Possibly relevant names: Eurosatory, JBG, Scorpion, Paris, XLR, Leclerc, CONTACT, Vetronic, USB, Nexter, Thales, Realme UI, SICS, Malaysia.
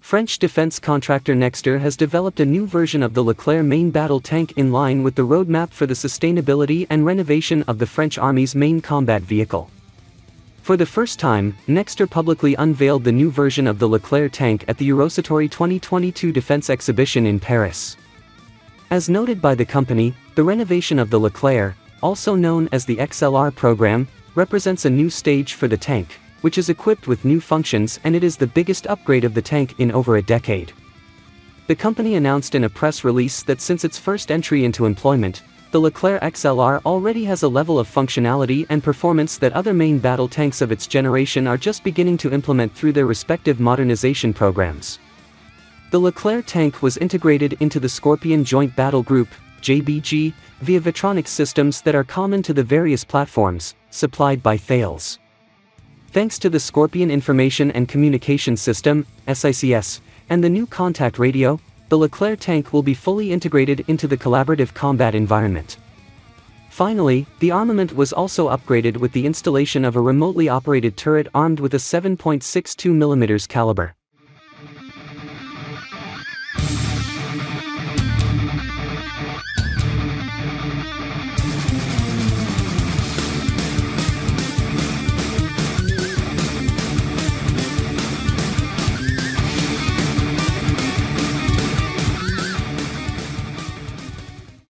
French defense contractor Nexter has developed a new version of the Leclerc main battle tank in line with the roadmap for the sustainability and renovation of the French Army's main combat vehicle. For the first time, Nexter publicly unveiled the new version of the Leclerc tank at the Eurosatory 2022 Defense Exhibition in Paris. As noted by the company, the renovation of the Leclerc, also known as the XLR program, represents a new stage for the tank, which is equipped with new functions, and it is the biggest upgrade of the tank in over a decade. The company announced in a press release that since its first entry into employment, the Leclerc XLR already has a level of functionality and performance that other main battle tanks of its generation are just beginning to implement through their respective modernization programs. The Leclerc tank was integrated into the Scorpion Joint Battle Group, JBG, via Vetronic systems that are common to the various platforms, supplied by Thales. Thanks to the Scorpion Information and Communication System, SICS, and the new contact radio, the Leclerc tank will be fully integrated into the collaborative combat environment. Finally, the armament was also upgraded with the installation of a remotely operated turret armed with a 7.62 mm caliber.